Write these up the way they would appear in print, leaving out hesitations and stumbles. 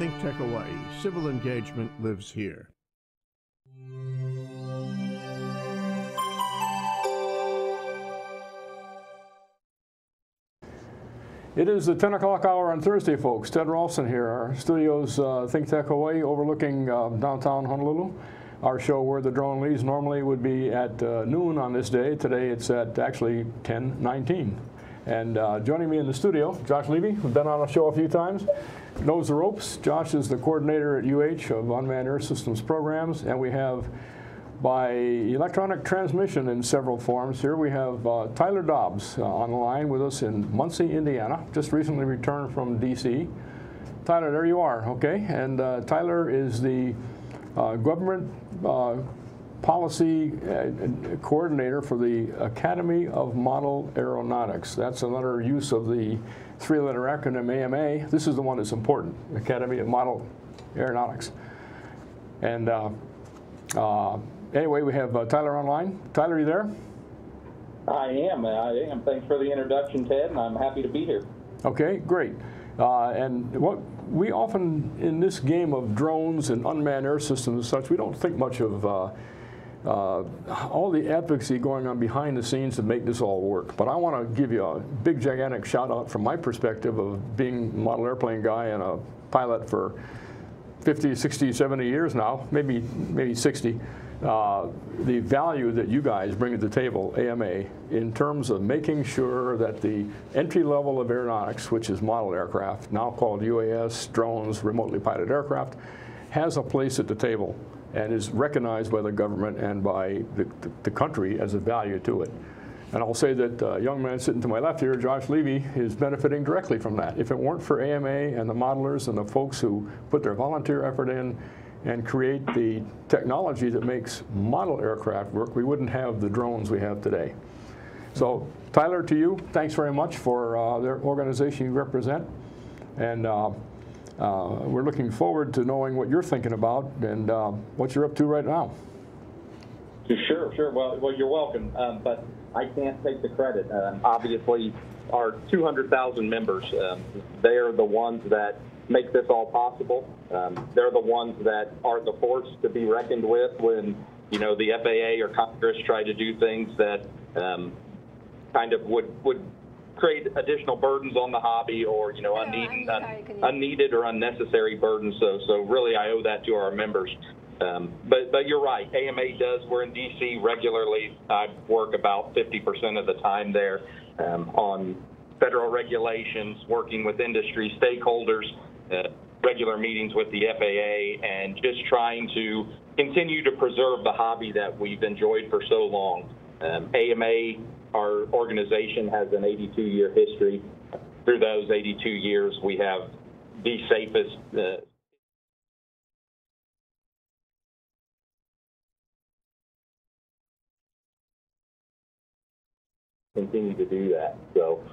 Think Tech Hawaii, civil engagement lives here. It is the 10 o'clock hour on Thursday, folks. Ted Ralston here. Our studio's Think Tech Hawaii, overlooking downtown Honolulu. Our show, Where the Drone Leaves, normally would be at noon on this day. Today it's at actually 10:19. And joining me in the studio, Josh Levy, who's been on our show a few times, knows the ropes. Josh is the coordinator at UH of Unmanned Air Systems Programs, and we have, by electronic transmission in several forms here, we have Tyler Dobbs on the line with us in Muncie, Indiana, just recently returned from D.C. Tyler, there you are, okay? And Tyler is the government policy coordinator for the Academy of Model Aeronautics. That's another use of the three-letter acronym AMA. This is the one that's important, Academy of Model Aeronautics. And anyway, we have Tyler online. Tyler, are you there? I am. Thanks for the introduction, Ted, and I'm happy to be here. Okay, great. And what we often, in this game of drones and unmanned air systems and such, we don't think much of all the advocacy going on behind the scenes to make this all work. But I want to give you a big, gigantic shout out from my perspective of being a model airplane guy and a pilot for 50, 60, 70 years now, maybe 60, the value that you guys bring to the table, AMA, in terms of making sure that the entry level of aeronautics, which is model aircraft, now called UAS, drones, remotely piloted aircraft, has a place at the table and is recognized by the government and by the country as a value to it. And I'll say that a young man sitting to my left here, Josh Levy, is benefiting directly from that. If it weren't for AMA and the modelers and the folks who put their volunteer effort in and create the technology that makes model aircraft work, we wouldn't have the drones we have today. So, Tyler, to you, thanks very much for their organization you represent. And we're looking forward to knowing what you're thinking about and what you're up to right now. Sure. Well, you're welcome. But I can't take the credit. Obviously, our 200,000 members, they are the ones that make this all possible. They're the ones that are the force to be reckoned with when, you know, the FAA or Congress try to do things that kind of would create additional burdens on the hobby, or, you know, unneeded or unnecessary burdens. So really, I owe that to our members. But you're right, AMA does. We're in D.C. regularly. I work about 50% of the time there on federal regulations, working with industry stakeholders, regular meetings with the FAA, and just trying to continue to preserve the hobby that we've enjoyed for so long. AMA, our organization, has an 82-year history. Through those 82 years, we have the safest continue to do that. So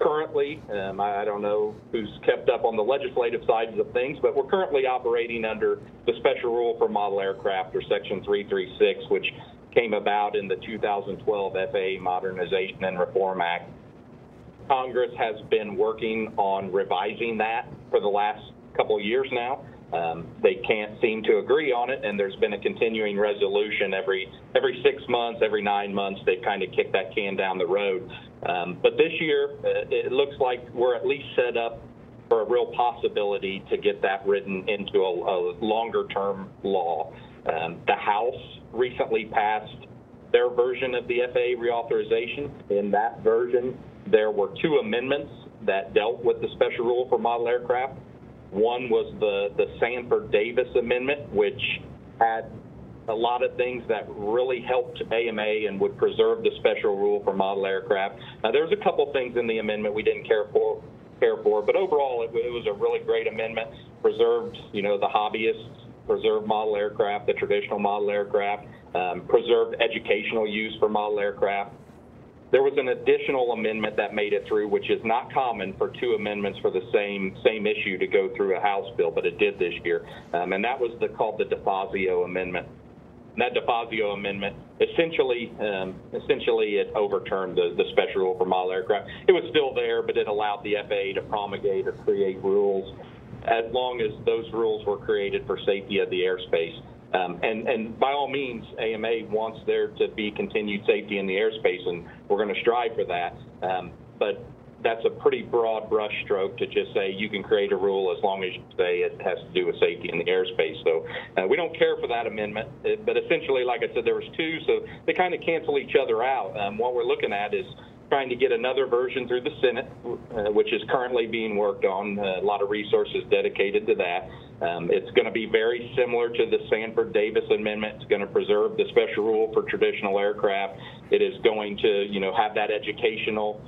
currently, I don't know who's kept up on the legislative sides of things, but we're currently operating under the special rule for model aircraft, or Section 336, which came about in the 2012 FAA Modernization and Reform Act. Congress has been working on revising that for the last couple of years now. They can't seem to agree on it, and there's been a continuing resolution every 6 months, every 9 months. They've kind of kicked that can down the road. But this year, it looks like we're at least set up for a real possibility to get that written into a longer-term law. The House recently passed their version of the FAA reauthorization. In that version, there were 2 amendments that dealt with the special rule for model aircraft. One was the Sanford Davis amendment, which had a lot of things that really helped AMA and would preserve the special rule for model aircraft. Now, there was a couple things in the amendment we didn't care for, but overall it was a really great amendment. Preserved, you know, the hobbyists, preserved model aircraft, the traditional model aircraft, preserved educational use for model aircraft. There was an additional amendment that made it through, which is not common for 2 amendments for the same issue to go through a House bill, but it did this year. And that was called the DeFazio amendment. And that DeFazio amendment essentially it overturned the special rule for model aircraft. It was still there, but it allowed the FAA to promulgate or create rules as long as those rules were created for safety of the airspace. And by all means, AMA wants there to be continued safety in the airspace, and we're going to strive for that. But that's a pretty broad brush stroke to just say you can create a rule as long as you say it has to do with safety in the airspace. So we don't care for that amendment, but essentially, like I said, there was two, so they kind of cancel each other out. What we're looking at is trying to get another version through the Senate, which is currently being worked on, a lot of resources dedicated to that. It's going to be very similar to the Sanford Davis amendment. It's going to preserve the special rule for traditional aircraft. It is going to, you know, have that educational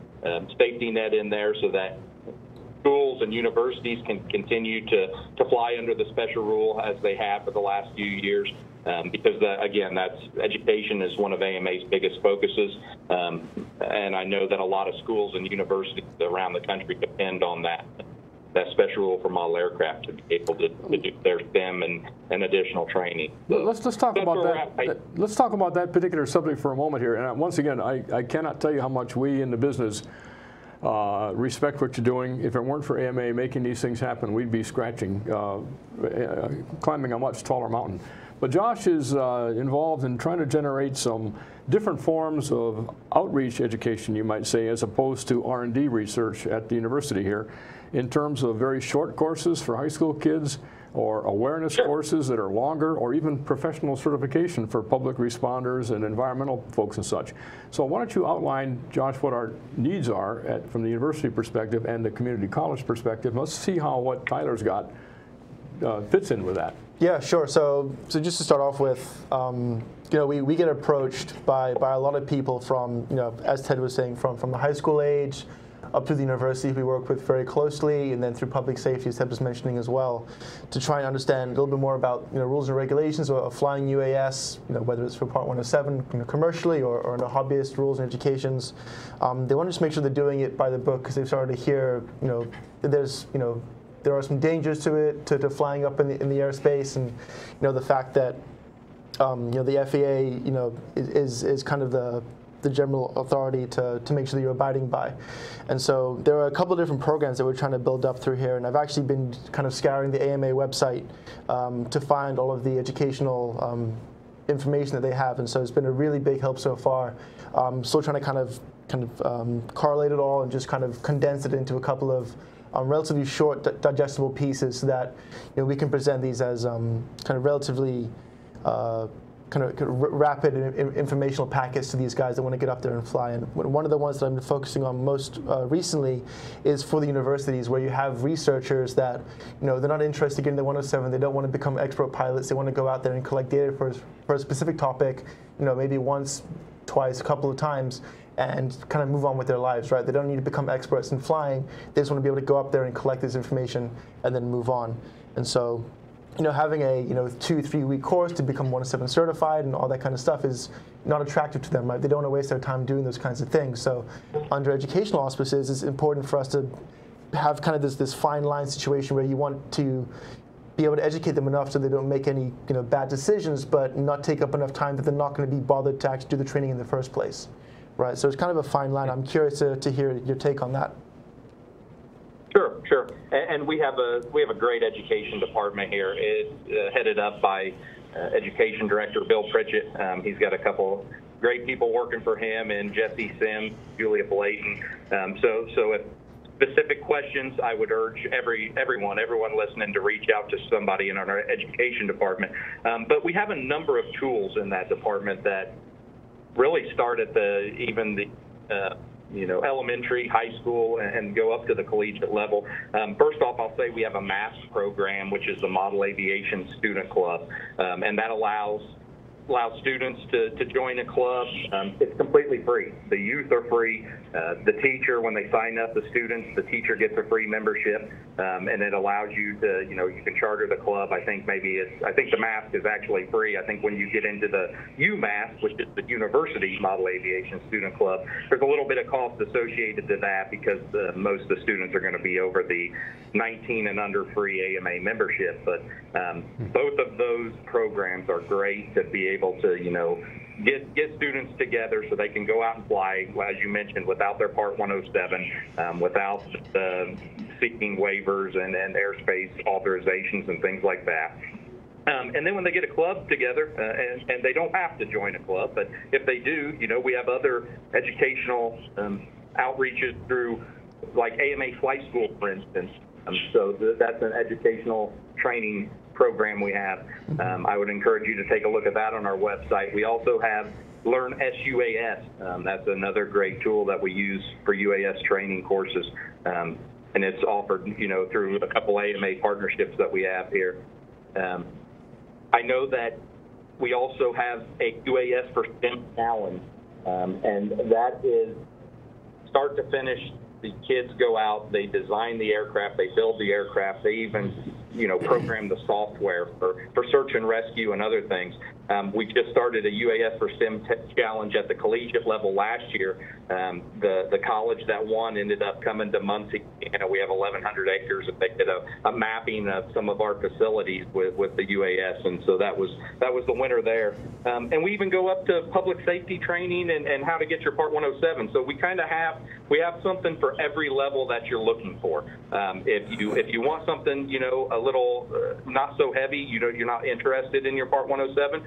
safety net in there so that schools and universities can continue to fly under the special rule as they have for the last few years, because again, that's education is one of AMA's biggest focuses, and I know that a lot of schools and universities around the country depend on that special rule for model aircraft to be able to do their STEM and additional training. So let's talk about that. Let's talk about that particular subject for a moment here. And once again, I cannot tell you how much we in the business respect what you're doing. If it weren't for AMA making these things happen, we'd be scratching, climbing a much taller mountain. But Josh is involved in trying to generate some different forms of outreach education, you might say, as opposed to R&D research at the university here, in terms of very short courses for high school kids, or awareness [S2] Sure. [S1] Courses that are longer, or even professional certification for public responders and environmental folks and such. So why don't you outline, Josh, what our needs are from the university perspective and the community college perspective. Let's see how what Tyler's got fits in with that. Yeah, sure. So just to start off with, you know, we get approached by a lot of people from, you know, as Ted was saying, from the high school age up to the university we work with very closely, and then through public safety, as Ted was mentioning as well, to try and understand a little bit more about, you know, rules and regulations of flying UAS, you know, whether it's for Part 107, you know, commercially or in the hobbyist rules and educations. They want to just make sure they're doing it by the book, because they've started to hear, you know, that there's, you know, there are some dangers to it, to flying up in the airspace, and, you know, the fact that, you know, the FAA, you know, is kind of the general authority to make sure that you're abiding by. And so there are a couple of different programs that we're trying to build up through here, and I've actually been kind of scouring the AMA website to find all of the educational information that they have, and so it's been a really big help so far. Still trying to kind of correlate it all and just kind of condense it into a couple of relatively short, digestible pieces so that, you know, we can present these as kind of relatively rapid informational packets to these guys that want to get up there and fly. And one of the ones that I'm focusing on most recently is for the universities, where you have researchers that, you know, they're not interested in getting the 107. They don't want to become expert pilots. They want to go out there and collect data for a specific topic, you know, maybe once, twice, a couple of times, and kind of move on with their lives, right? They don't need to become experts in flying. They just want to be able to go up there and collect this information and then move on. And so, you know, having a, you know, 2-3 week course to become 107 certified and all that kind of stuff is not attractive to them, right? They don't want to waste their time doing those kinds of things. So under educational auspices, it's important for us to have kind of this fine line situation where you want to be able to educate them enough so they don't make any, you know, bad decisions, but not take up enough time that they're not going to be bothered to actually do the training in the first place. Right, so it's kind of a fine line. I'm curious to hear your take on that. Sure, sure. And we have a great education department here. It's headed up by Education Director Bill Pritchett. He's got a couple great people working for him, and Jesse Sims, Julia Blayton. So if specific questions, I would urge everyone listening to reach out to somebody in our education department. But we have a number of tools in that department that really start at the you know, elementary, high school, and go up to the collegiate level. First off, I'll say we have a MAST program, which is the Model Aviation Student Club, and that allows students to join a club. It's completely free. The youth are free. The teacher, when they sign up the students, the teacher gets a free membership, and it allows you to, you know, you can charter the club. I think the MASC is actually free. I think when you get into the UMASC, which is the University Model Aviation Student Club, there's a little bit of cost associated to that because most of the students are going to be over the 19 and under free AMA membership. But both of those programs are great to be able to, you know, get students together so they can go out and fly, as you mentioned, without their Part 107, without the seeking waivers and airspace authorizations and things like that. And then when they get a club together, and they don't have to join a club, but if they do, you know, we have other educational outreaches through, like AMA Flight School, for instance. So that's an educational training program we have. I would encourage you to take a look at that on our website. We also have Learn SUAS. That's another great tool that we use for UAS training courses, and it's offered, you know, through a couple AMA partnerships that we have here. I know that we also have a UAS for STEM challenge, and that is start to finish. The kids go out, they design the aircraft, they build the aircraft, they even, you know, program the software for search and rescue and other things. We just started a UAS for SIM Tech challenge at the collegiate level last year. The college that won ended up coming to Muncie. You know, we have 1,100 acres, and they did a mapping of some of our facilities with the UAS, and so that was the winner there. And we even go up to public safety training and how to get your Part 107. So we kind of have something for every level that you're looking for. If you want something, you know, a little not so heavy, you know, you're not interested in your Part 107.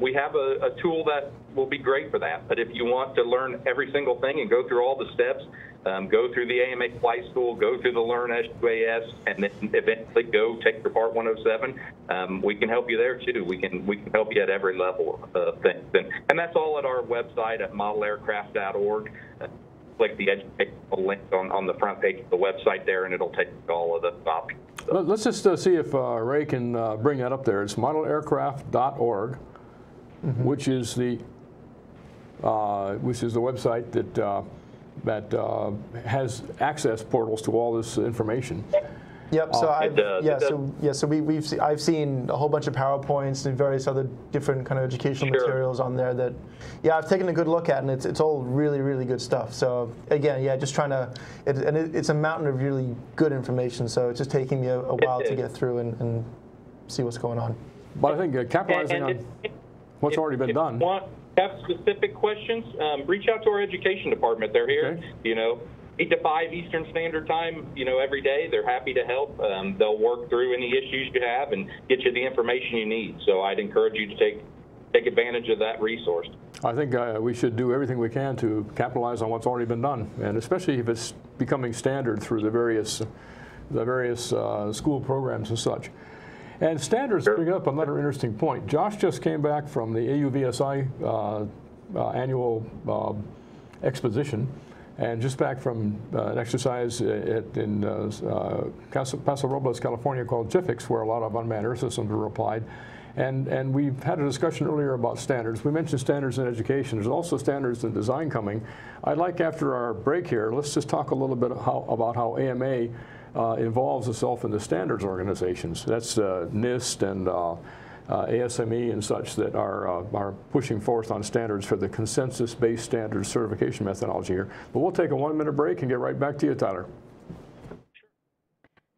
We have a tool that will be great for that. But if you want to learn every single thing and go through all the steps, go through the AMA Flight School, go through the Learn SUAS, and then eventually go take your Part 107, we can help you there too. We can help you at every level of things. And that's all at our website at modelaircraft.org. Click the educational link on the front page of the website there, and it'll take all of the options. Let's just see if Ray can bring that up there. It's modelaircraft.org, which is the website that has access portals to all this information. Yep. So I've seen a whole bunch of PowerPoints and various other different kind of educational materials on there that, yeah, I've taken a good look at, and it's all really, really good stuff. So again, yeah, just trying to, it's a mountain of really good information. So it's just taking me a while to get through and see what's going on. But I think capitalizing on what's already been done. If you have specific questions, reach out to our education department. They're here. Okay. You know. 8 to 5 Eastern Standard Time, you know, every day. They're happy to help. They'll work through any issues you have and get you the information you need. So I'd encourage you to take advantage of that resource. I think we should do everything we can to capitalize on what's already been done, and especially if it's becoming standard through the various school programs and such. And standards bring up another interesting point. Josh just came back from the AUVSI annual exposition. And just back from an exercise in Paso Robles, California, called GIFICS, where a lot of unmanned air systems were applied. And we've had a discussion earlier about standards. We mentioned standards in education. There's also standards in design coming. I'd like, after our break here, let's just talk a little bit about how AMA involves itself in the standards organizations. That's NIST and ASME and such that are pushing forth on standards for the consensus-based standards certification methodology here. But we'll take a 1-minute break and get right back to you, Tyler.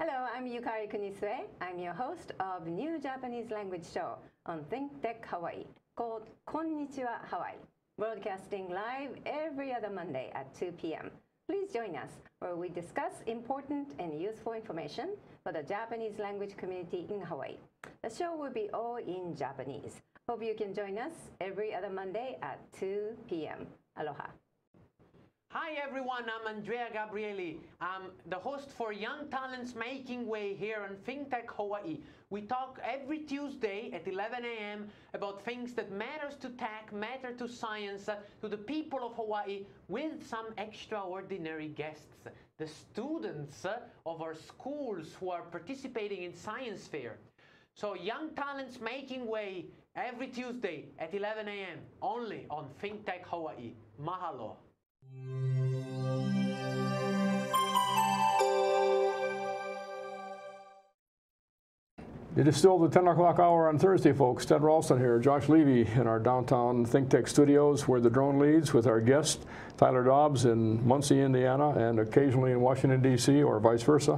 Hello, I'm Yukari Kunisue. I'm your host of the new Japanese language show on Think Tech Hawaii called Konnichiwa Hawaii, broadcasting live every other Monday at 2 p.m. Please join us where we discuss important and useful information for the Japanese language community in Hawaii. The show will be all in Japanese. Hope you can join us every other Monday at 2 p.m. Aloha. Hi everyone, I'm Andrea Gabrieli. I'm the host for Young Talents Making Way here on Think Tech Hawaii. We talk every Tuesday at 11 a.m. about things that matters to tech, matter to science, to the people of Hawaii, with some extraordinary guests, the students of our schools who are participating in science fair. So Young Talents Making Way every Tuesday at 11 a.m. only on Think Tech Hawaii. Mahalo. It is still the 10 o'clock hour on Thursday, folks. Ted Ralston here, Josh Levy in our downtown Think Tech studios, Where the Drone Leads, with our guest Tyler Dobbs in Muncie, Indiana, and occasionally in Washington, D.C., or vice versa,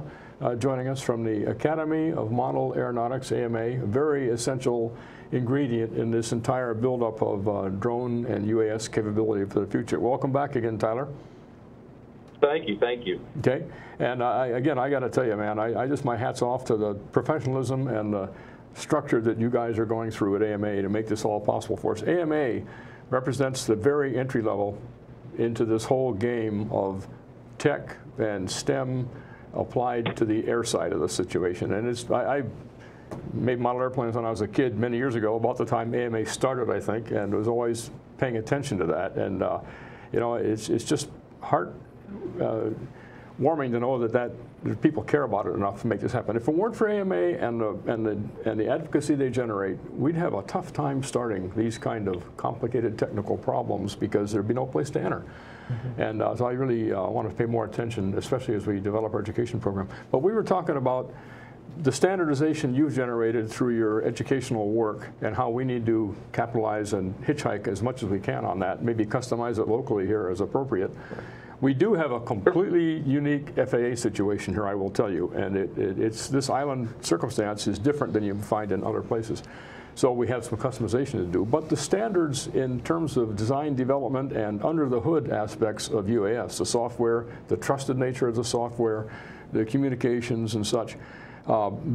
joining us from the Academy of Model Aeronautics, AMA, a very essential ingredient in this entire buildup of drone and UAS capability for the future. Welcome back again, Tyler. Thank you, thank you. Okay, and again, I got to tell you, man, I just, my hat's off to the professionalism and the structure that you guys are going through at AMA to make this all possible for us. AMA represents the very entry level into this whole game of tech and STEM applied to the air side of the situation. And it's, I made model airplanes when I was a kid many years ago, about the time AMA started, I think, and was always paying attention to that. And you know, it's just heart-warming to know that people care about it enough to make this happen. If it weren't for AMA and the advocacy they generate, we'd have a tough time starting these kind of complicated technical problems because there'd be no place to enter. Mm-hmm. And so I really want to pay more attention, especially as we develop our education program. But we were talking about the standardization you've generated through your educational work and how we need to capitalize and hitchhike as much as we can on that, maybe customize it locally here as appropriate. We do have a completely unique FAA situation here, I will tell you, and it's this island circumstance is different than you find in other places. So we have some customization to do, but the standards in terms of design development and under the hood aspects of UAS, the software, the trusted nature of the software, the communications and such,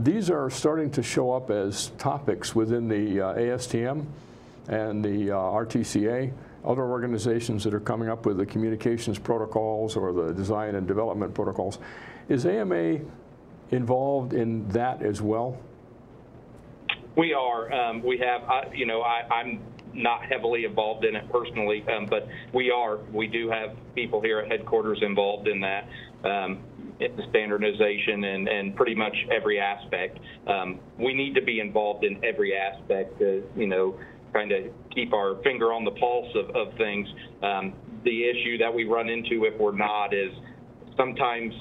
these are starting to show up as topics within the ASTM and the RTCA, other organizations that are coming up with the communications protocols or the design and development protocols. Is AMA involved in that as well? We are. We have, you know, I'm not heavily involved in it personally, but we are. We do have people here at headquarters involved in that. The standardization and pretty much every aspect. We need to be involved in every aspect to, you know, kind of keep our finger on the pulse of things. The issue that we run into if we're not is sometimes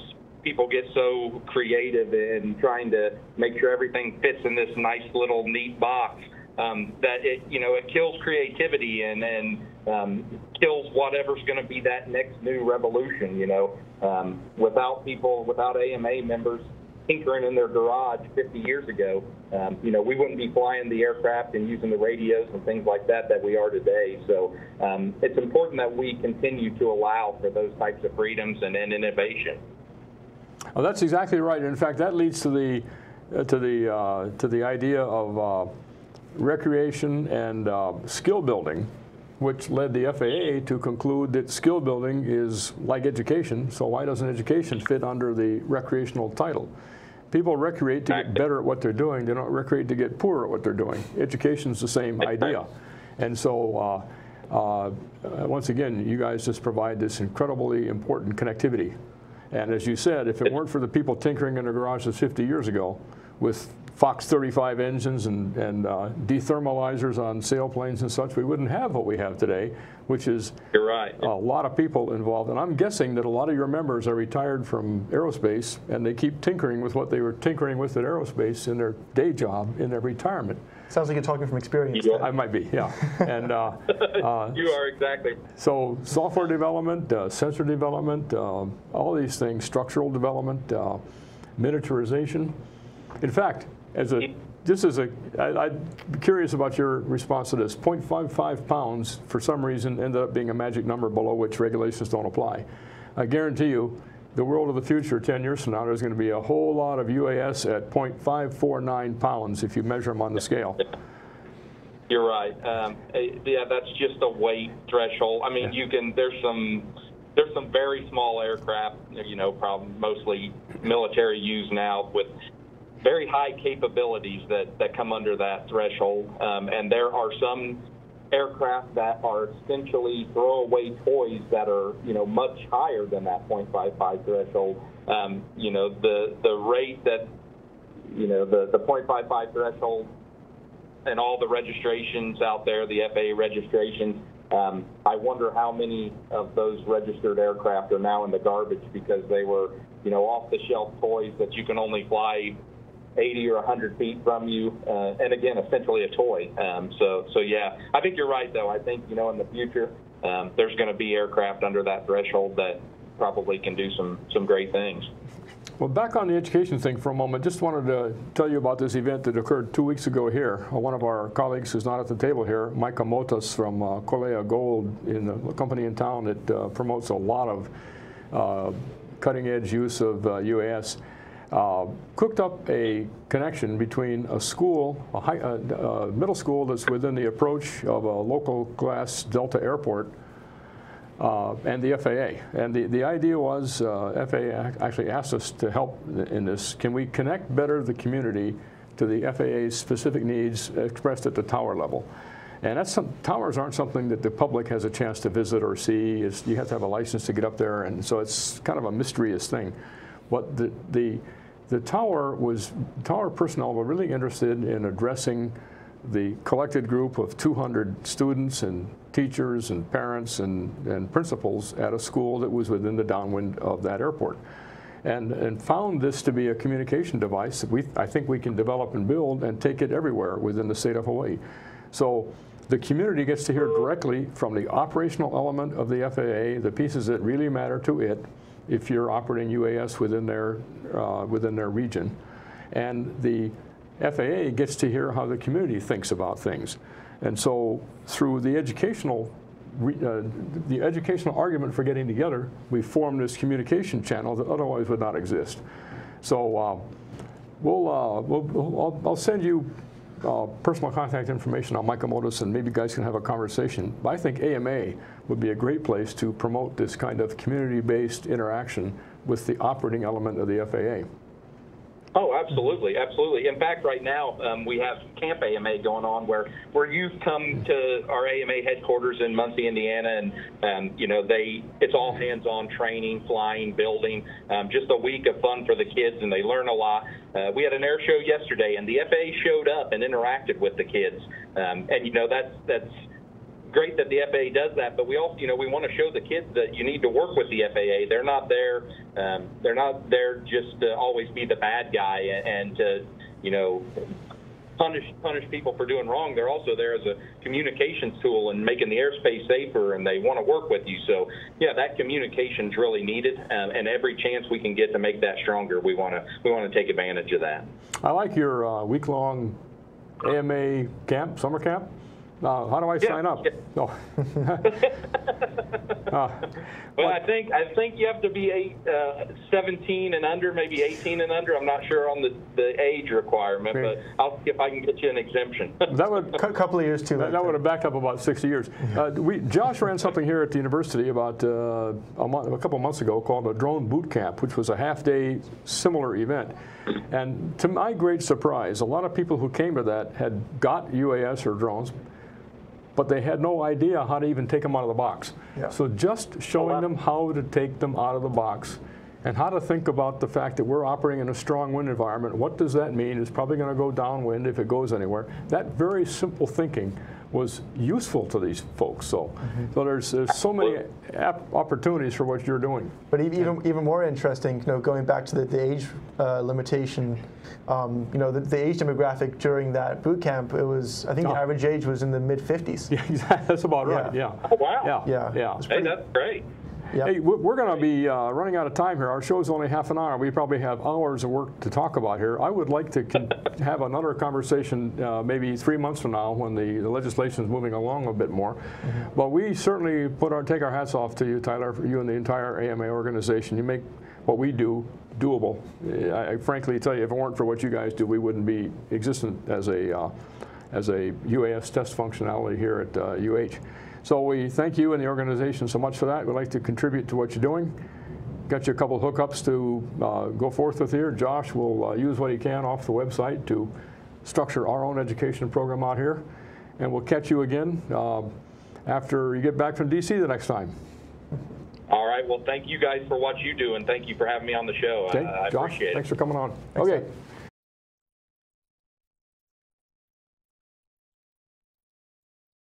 people get so creative in trying to make sure everything fits in this nice little neat box that it, you know, it kills creativity and kills whatever's going to be that next new revolution, you know. Without people, without AMA members tinkering in their garage 50 years ago, you know, we wouldn't be flying the aircraft and using the radios and things like that that we are today. So it's important that we continue to allow for those types of freedoms and innovation. Well, that's exactly right. In fact, that leads to the idea of recreation and skill building, which led the FAA to conclude that skill building is like education, so why doesn't education fit under the recreational title? People recreate to get better at what they're doing, they don't recreate to get poorer at what they're doing. Education's the same idea. And so once again, you guys just provide this incredibly important connectivity. And as you said, if it weren't for the people tinkering in their garages 50 years ago with Fox 35 engines and dethermalizers on sailplanes and such, we wouldn't have what we have today, which is You're right. a lot of people involved. And I'm guessing that a lot of your members are retired from aerospace and they keep tinkering with what they were tinkering with at aerospace in their day job, in their retirement. Sounds like you're talking from experience. Yeah. I might be, yeah. And you are exactly. So software development, sensor development, all these things, structural development, miniaturization. In fact, I'm curious about your response to this. 0.55 pounds, for some reason, ended up being a magic number below which regulations don't apply. I guarantee you, the world of the future, 10 years from now, there's going to be a whole lot of UAS at 0.549 pounds if you measure them on the scale. You're right. Yeah, that's just a weight threshold. I mean, you can, there's some very small aircraft, you know, probably mostly military use now with very high capabilities that come under that threshold, and there are some aircraft that are essentially throwaway toys that are, you know, much higher than that 0.55 threshold. You know, the rate that, you know, the 0.55 threshold and all the registrations out there, the FAA registrations. I wonder how many of those registered aircraft are now in the garbage because they were, you know, off-the-shelf toys that you can only fly 80 or 100 feet from you, and again, essentially a toy. So yeah, I think you're right, though. I think, you know, in the future, there's going to be aircraft under that threshold that probably can do some great things. Well, back on the education thing for a moment, just wanted to tell you about this event that occurred 2 weeks ago here. One of our colleagues who's not at the table here, Micah Motas from Kolea Gold, in the company in town that promotes a lot of cutting edge use of UAS, cooked up a connection between a school, a middle school that's within the approach of a local class Delta airport, and the FAA. And the idea was, FAA actually asked us to help in this. Can we connect better the community to the FAA's specific needs expressed at the tower level? And that's towers aren't something that the public has a chance to visit or see. It's, you have to have a license to get up there, and so it's kind of a mysterious thing. But the tower personnel were really interested in addressing the collected group of 200 students and teachers and parents and principals at a school that was within the downwind of that airport. And found this to be a communication device that I think we can develop and build and take it everywhere within the state of Hawaii. So the community gets to hear directly from the operational element of the FAA, the pieces that really matter to it, if you're operating UAS within their region. And the FAA gets to hear how the community thinks about things. And so through the educational argument for getting together, we formed this communication channel that otherwise would not exist. So I'll send you personal contact information on Micromotus, and maybe you guys can have a conversation. But I think AMA would be a great place to promote this kind of community-based interaction with the operating element of the FAA. Oh, absolutely, absolutely. In fact, right now we have Camp AMA going on where you've come to our AMA headquarters in Muncie, Indiana, and you know, it's all hands-on training, flying, building, just a week of fun for the kids, and they learn a lot. We had an air show yesterday, and the FAA showed up and interacted with the kids, and you know, that's great that the FAA does that, but we also, you know, we want to show the kids that you need to work with the FAA. They're not there, just to always be the bad guy and to, you know, punish people for doing wrong. They're also there as a communications tool and making the airspace safer, and they want to work with you. So yeah, that communication's really needed, and every chance we can get to make that stronger, we want to take advantage of that. I like your week-long AMA camp, summer camp. How do I sign up? Yeah. Oh. Well, I think you have to be 17 and under, maybe 18 and under. I'm not sure on the age requirement, but I'll see if I can get you an exemption. That would a couple of years too late. That would have backed up about 60 years. Josh ran something here at the university about a couple months ago called a drone boot camp, which was a half-day similar event. And to my great surprise, a lot of people who came to that had got UAS or drones, but they had no idea how to even take them out of the box. Yeah. So just showing them how to take them out of the box and how to think about the fact that we're operating in a strong wind environment. What does that mean? It's probably going to go downwind if it goes anywhere. That very simple thinking was useful to these folks. So, so there's so many opportunities for what you're doing. But even more interesting, you know, going back to the age limitation, you know, the age demographic during that boot camp, it was, I think the average age was in the mid-50s. Yeah, exactly. That's about right. Yeah. Oh wow. Yeah. Yeah. Hey, that's great. Yep. Hey, we're going to be running out of time here. Our show's only half an hour. We probably have hours of work to talk about here. I would like to have another conversation maybe 3 months from now when the legislation is moving along a bit more. But we certainly take our hats off to you, Tyler, for you and the entire AMA organization. You make what we do doable. I frankly tell you, if it weren't for what you guys do, we wouldn't be existent as a UAS test functionality here at UH. So we thank you and the organization so much for that. We'd like to contribute to what you're doing. Got you a couple of hookups to go forth with here. Josh will use what he can off the website to structure our own education program out here. And we'll catch you again after you get back from D.C. the next time. All right. Well, thank you guys for what you do, and thank you for having me on the show. Okay. I appreciate it. Thanks for coming on. Thanks, okay.